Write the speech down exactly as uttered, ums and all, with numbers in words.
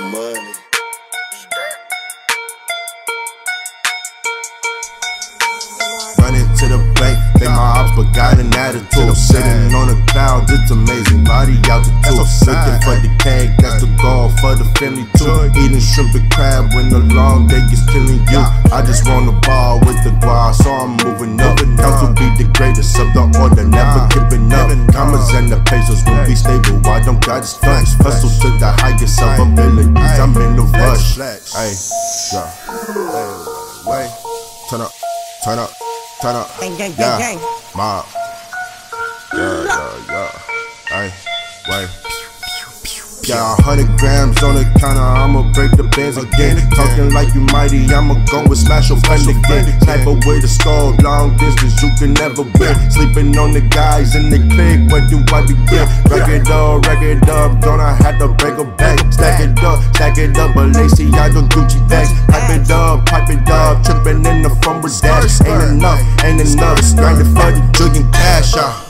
money. Running to the bank, think my ops, but got an attitude. Sitting on the cloud, this amazing body out the tube. Looking for the cake, that's the goal for the family too. Eating shrimp and crab when the long day is killing you. I just want a ball with the guard, so I'm moving up. Council be the greatest of the order, never giving up. Commas and the pesos will be stable, I don't got his flex. Hustle to the highest of abilities, I'm in the rush. Ay, yeah. Wait, turn up, turn up, turn up. Yeah, mob. Yeah, yeah, yeah. Ay, wait. Yeah, a hundred grams on the counter, I'ma break the bands again. Talking like you mighty, I'ma go and slash your friend again. Type away the skull, long distance, you can never win. Sleeping on the guys in the clique, where do I begin? Rack it up, rack it up, don't I have to break a back? Stack it up, stack it up, but lazy, I don't Gucci bags. Pipe it up, pipe it up, tripping in the front with dash. Ain't enough, ain't enough, grinding for the trillion cash out.